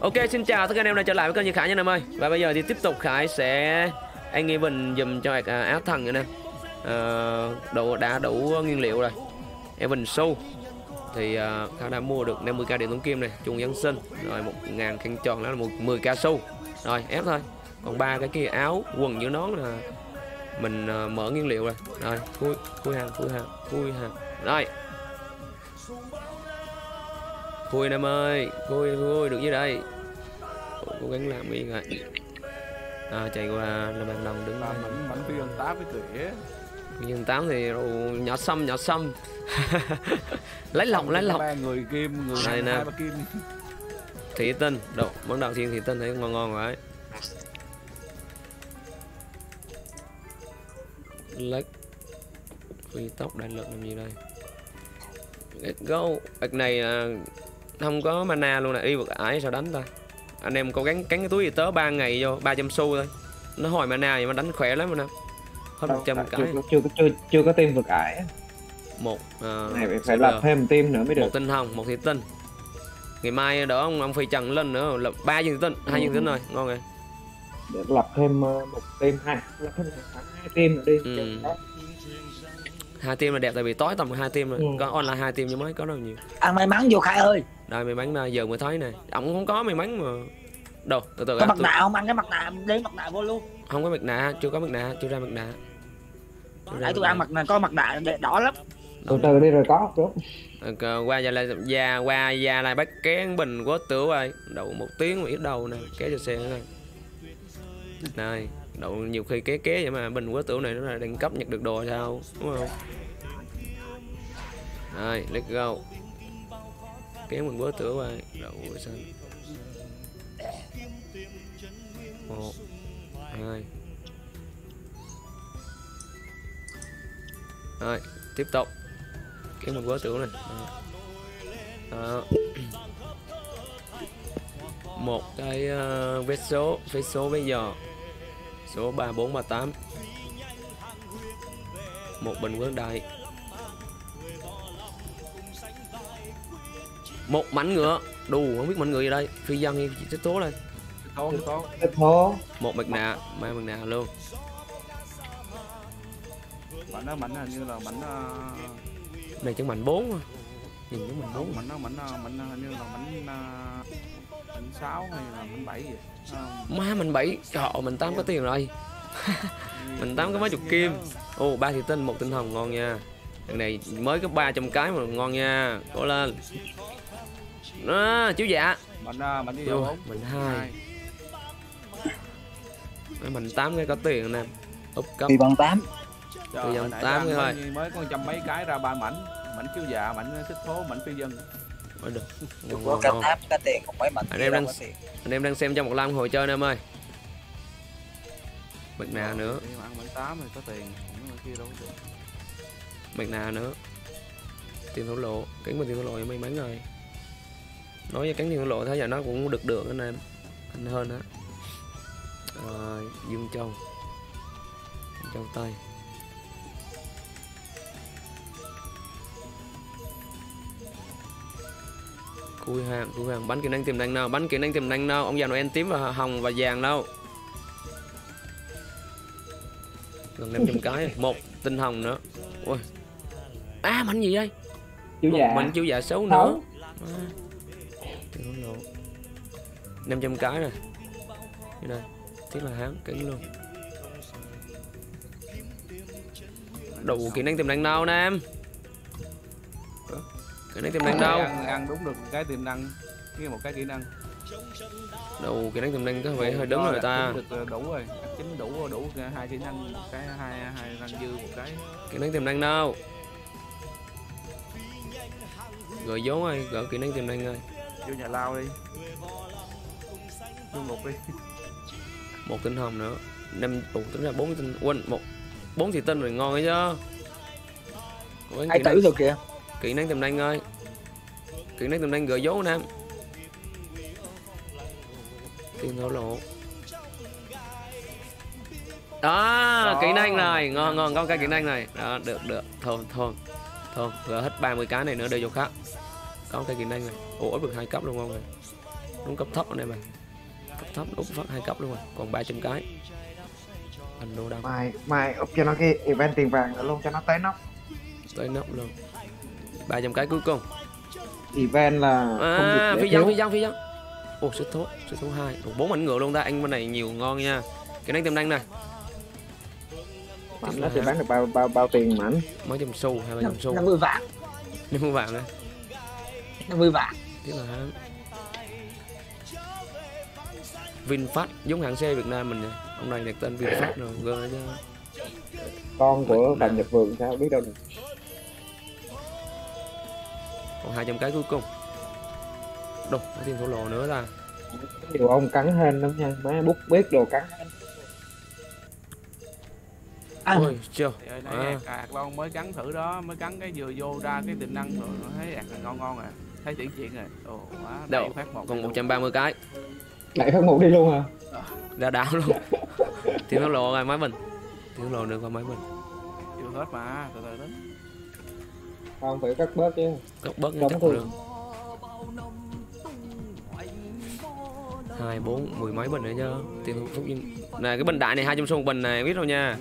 Ok, xin chào tất cả anh em đã trở lại với kênh Duy Khải nha anh em ơi. Và bây giờ thì tiếp tục Khải sẽ anh nghi bình dùm cho áo thần anh em. Đã đủ nguyên liệu rồi. Evan Su thì Khải đã mua được 50k điện Tống Kim này, chuông Giáng Sinh rồi 1000 khăn tròn, đó là 10k xu rồi, ép thôi. Còn ba cái kia áo quần với nón là mình mở nguyên liệu rồi. Rồi khui hàng rồi, khui em ơi, khui được dưới đây. Cố gắng làm đi rồi. Chạy qua là bạn đồng đứng lên mảnh viên 8 với tỉa. Viên 8 thì nhỏ xăm. lấy lòng. Ba người kim, người này nè. Thủy tinh, đồ món đầu tiên thủy tinh thấy ngon rồi. Lấy phi tóc đại lực làm gì đây? Let's go. Bạch này không có mana luôn nè, đi vực ải sao đánh ta. Anh em cố gắng cắn cái túi gì tớ 3 ngày vô 300 xu thôi. Nó hồi mana vậy mà đánh khỏe lắm anh em. Hết 100 cái. Chưa có team vực ải. Một này phải lập thêm team nữa mới được. Một tinh hồng, một thủy tinh. Ngày mai đỡ ông Phi Trần lên nữa là 3 viên thủy tinh, 2 viên thủy tinh rồi, ngon rồi. Để lập thêm một team hai team nữa đi. 2 team là đẹp, tại vì tối tầm 2 team rồi. Có online 2 team chứ mới có đâu nhiều. Ăn may mắn vô Khải ơi. Đây may mắn giờ mới thấy này. Ông không có may mắn mà. Đồ, từ có mặt nạ không, ăn cái mặt nạ lấy mặt nạ vô luôn. Không có mặt nạ, chưa ra mặt nạ. Nãy tôi ăn mặt nạ có mặt nạ đỏ lắm. Từ đi rồi có đúng. Qua giờ lại qua lại bắt kén bình của tửu rồi. Đậu một tiếng mà ít đầu nè, kéo cho xe nữa này. Này. Đậu nhiều khi ké vậy mà bình quá tửu này nó là đẳng cấp nhặt được đồ sao đúng không? Rồi, let's go. Ké mình quá tửu rồi, đậu xanh. 1 2. Rồi, tiếp tục. Ké mình quá tửu này. Đó. 1 cái vé số bây giờ. Số 3438. Một bình quân đại. Một mảnh ngựa. Đù không biết mảnh ngựa gì đây. Phi dân hay chết tố đây. Tố. Một mặt nạ, mang mặt nạ luôn. Mảnh đó mảnh hình như là mảnh này chẳng mảnh 4 thôi. Nhìn giống mảnh 4. Mảnh đó mảnh hình như là mảnh 6 hay là mình 7 vậy? Má mình 7, trời mình 8 có tiền rồi. Mình 8 có mấy chục kim. Ồ, 3 thủy tinh, 1 tinh hồng ngon nha. Thằng này mới có 300 cái mà ngon nha. Cố lên. Đó, chiếu dạ. Mình đi đâu không? Mình 2. Mình 8 cái có tiền nè. Úp cấp. Thì bằng 8. Trời, bằng 8 cái thôi. Mới có trăm mấy cái ra 3 mảnh. Mảnh chiếu dạ, mảnh xích thố, mảnh phi dân. Được. Anh em đang xem trong một lam hồi chơi anh em ơi. Mặt nạ nữa. Mặt nạ nữa. Tiền thổ lộ, cánh mình tiền thổ lộ may mắn rồi. Nói với cánh tiền thổ lộ thấy giờ nó cũng được anh em. Anh hơn á. Dương châu. Châu tây. Khui hàng, bánh kỹ năng tiềm năng nào, ông già Noel tím và hồng và vàng đâu. Gần 500 cái, 1 tinh hồng nữa. Ôi. Mảnh gì đây? Chiếu dạ. Mảnh chiếu dạ xấu nữa. 500 cái rồi. Như này, tiếc là hán kỹ luôn. Đủ kỹ năng tiềm năng đâu anh em? Cái này tiềm năng đâu? Ăn đúng được cái tiềm năng, cái một cái kỹ năng. Đâu cái này tiềm năng có vẻ hơi đúng rồi ta. Đủ rồi, chính đủ 2 kỹ năng, cái hai răng dư một cái. Cái này tiềm năng đâu? Rồi vốn ơi, gỡ kỹ năng tiềm năng ơi. Vô nhà lao đi. Vô ngục đi. Một tinh hồng nữa, 5 tụ tính ra 4 tinh, quên 4 thủy tinh rồi ngon ấy chứ. Ai tử rồi kìa. Kỹ năng tiềm năng ơi. Kỹ năng tiềm năng gửi dấu nam. Tiền thổ lộ. Đó, kỹ năng này, ngon có cái kỹ năng này. Đó, được. Thôi, gỡ hết 30 cái này nữa đưa vô khác. Có cái kỹ năng này. Ủa, được 2 cấp luôn không rồi. Đúng cấp thấp anh em ơi. Cấp thấp đúng phát 2 cấp luôn rồi. Còn 300 cái. Anh đâu đâu. Mai up cho nó cái event tiền vàng nữa luôn cho nó tới nóc. Tới nóc luôn. 300 cái cuối cùng. Event là phi dân. Ồ số 2. 4 ảnh ngựa luôn ta. Anh bên này nhiều ngon nha. Cái nắng tiềm năng này. Nó sẽ bán được bao tiền mà anh? Mấy trăm xu, 200 xu. 50 vạn. 50 vạn đấy. 50 vạn. Thế là VinFast giống hãng xe Việt Nam mình nè. Ông này đặt tên VinFast rồi, gơ chứ. Con của Đàm Nhật Vượng sao biết đâu được. Còn 200 cái cuối cùng. Đâu, có tiền thổ lộ nữa ta. Điều ông cắn hên lắm nha, má bút biết đồ cắn. Ôi chưa. Long mới cắn thử đó, mới cắn cái vừa vô ra cái tiềm năng rồi, nó thấy đạt là ngon rồi. Thấy chuyển chuyện rồi. Ồ quá. Đâu, còn 130 cái. Lại phát một đi luôn hả? Đã đảo luôn. Thiếu lộ rồi máy mình. Thiếu lộ được vào máy mình. Chưa hết mà, từ từ tính. Không phải cắt bớt chứ. Cắt bớt cái cắt được. 2 4 10 mấy bình nữa chứ. Tiền phút nhưng này cái bình đại này 200 xu một bình này biết đâu nha.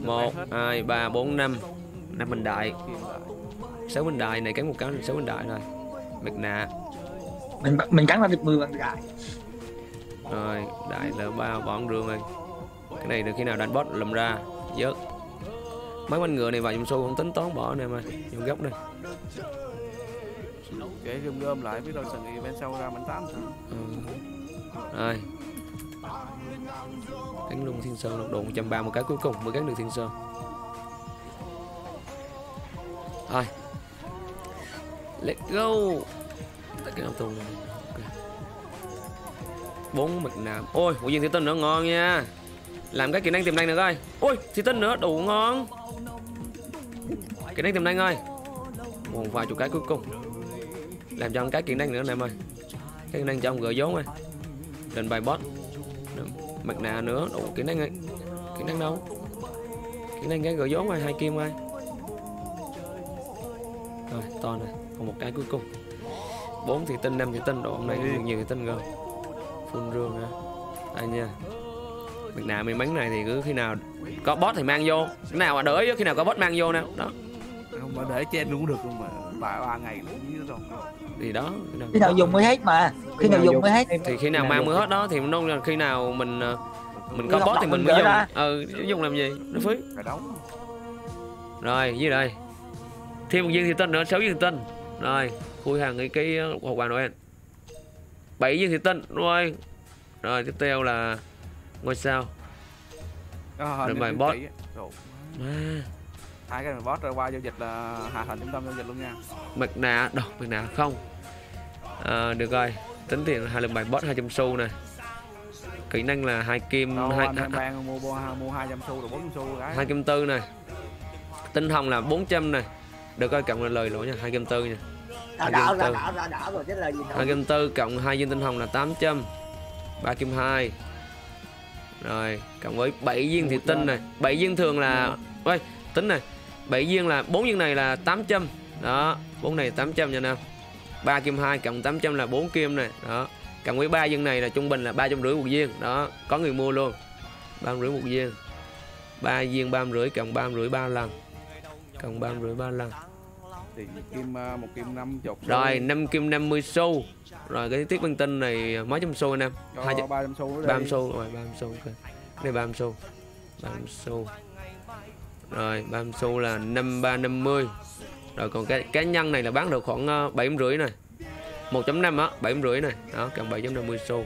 1, 2, 3, 4, 5 5 bình đại 6 bình đại này, cắn một cái 6 bình đại rồi. Mệt nạ. Mình cắn ra được 10 bằng đại. Rồi, đại là 3 bọn rương rồi. Cái này được khi nào đánh boss lùm ra. Dớt. Mấy con ngựa này vào trong xu không tính toán bỏ nè mà. Dùng góc đây. Kể gom lại biết đâu sần event sau ra mình 8 sao. Rồi. Cắn luôn thiên sơn lục độn 130 cái cuối cùng mới cắn được thiên sơn. Rồi. Let's go. Cái đồng tù này. Okay. 4 mặt nạm. Ôi, một viên thủy tinh nữa ngon nha. Làm cái kỹ năng tiềm năng nữa coi. Ôi, thủy tinh nữa đủ ngon. Kỹ năng tiềm năng ơi. Một vài chục cái cuối cùng. Làm cho ông cái kỹ năng nữa nè em ơi. Cái kỹ năng cho ông gỡ vốn ơi. Lên bài boss. Mặt nạ nữa đủ kỹ năng ơi. Kỹ năng đâu? Kỹ năng cái gỡ vốn ơi, 2 kim ơi. Rồi, to này. Còn một cái cuối cùng. 4 thủy tinh, 5 thủy tinh, độ hôm nay được nhiều thủy tinh rồi. Phun rương ha. Đây nha. Mặt nạ may mắn này thì cứ khi nào có boss thì mang vô. Cái nào mà đợi khi nào có boss mang vô nè. Đó. Không mà để trên cũng được luôn mà. 3 ngày cũng rồi. Thì đó, khi nào dùng mới hết mà. Khi nào dùng mới hết. Thì khi nào mang mới hết đó thì nó khi nào mình có boss thì mình mới dùng. Dùng làm gì? Nó phí. Rồi, dưới đây. Thêm một viên thủy tinh nữa, 6 viên thủy tinh. Rồi. Khui hàng cái hộp quà Noel 7 viên thủy tinh đúng rồi. Rồi tiếp theo là ngôi sao. Rồi bài boss. Hai cái boss rồi qua giao dịch là hạ thành trung tâm giao dịch luôn nha. Mặt nạ, đâu, mặt nạ không. Được rồi, tính tiền là 2 lần bài boss 200 xu này. Kỹ năng là 2 kim 200 xu rồi 400 xu cái. 2 kim tư này. Tinh hồng là 400 này. Được rồi cộng là lời lỗ nha, 2 kim tư nha. Đã rồi, là gì 2 kim 4 cộng 2 viên tinh hồng là 800. 3 kim 2. Rồi, cộng với 7 viên thủy tinh này, 7 viên thường là ơi, tính này. 7 viên là 4 viên này là 800. Đó, 4 này 800 nha anh em. 3 kim 2 cộng 800 là 4 kim này, đó. Cộng với 3 viên này là trung bình là 350 một viên, đó, có người mua luôn. 350 một viên. 3 viên 350 cộng 350 3 lần. Cộng 350 3 lần. Kim 1 kim 50 rồi 5 kim 50 xu rồi cái tiết băng tinh này mấy trăm xu anh em 300 xu 30 xu rồi 30 xu okay. Đây 30 xu 30 xu rồi 30 xu là 5350 rồi còn cái cá nhân này là bán được khoảng 750 này 1.5 á 750 này đó cần 7.50 xu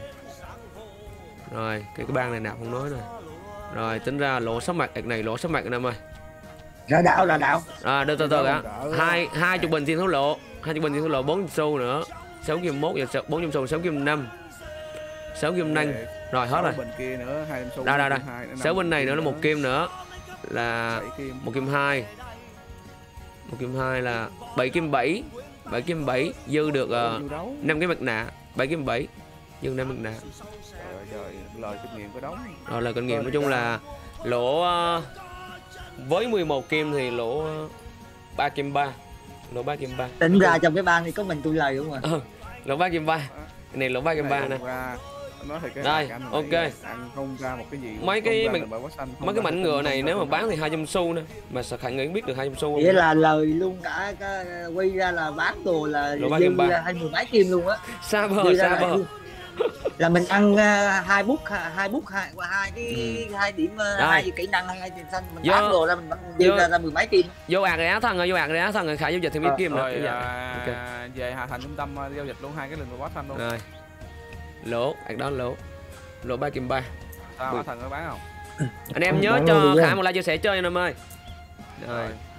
rồi cái ban này nào không nói này rồi tính ra lỗ số mặt này lỗ số mặt anh em ơi. Đạo. À, từ từ ạ. 2 chục bình tiền thổ lộ, 2 chục bình tiền thổ lộ 4 xu nữa. 6 kim 1 giờ 400 xu, 6 kim 5. 6 kim 5. Rồi hết rồi. Bình kia nữa 2 xu. Đây. 6 bên này nữa là 1 kim nữa là 1 kim 2. 1 kim 2 là 7 kim 7. 7 kim 7 dư được 5 cái mặt nạ, 7 kim 7 dư 5 mặt nạ. Rồi lời kinh nghiệm có đóng. Rồi lời kinh nghiệm nói chung là lỗ với 11 kim thì lỗ 3 kim 3. Lỗ 3 kim 3. Tính ra trong cái ban thì có mình tôi lời đúng không ạ? Lột ba ghim ba. Cái này lột ba ghim ba nè. Rồi, ok. Không ra một cái gì. Mấy cái mảnh ngựa này nếu mà bán thì 200 xu nữa. Mà sợ Khải nghĩ biết được 200 xu. Vậy là lời luôn đã quay ra là bán đồ là 27 kim luôn á. Xa bờ, xa bờ. Là mình ăn hai kỹ năng hai tiền xanh mình vô, bán đồ ra mình vô, ra mười mấy kim vô ạt á thằng rồi, vô ạt á thằng rồi Khải giao dịch thì biết kim rồi. Okay. Về Hà Thành trung tâm giao dịch luôn hai cái lần robot xanh luôn rồi. Lỗ ạt đó lỗ 3 kim 3. Sao Hà Thành có bán không? Anh em nhớ cho Khải một like chia sẻ chơi anh em ơi. Rồi.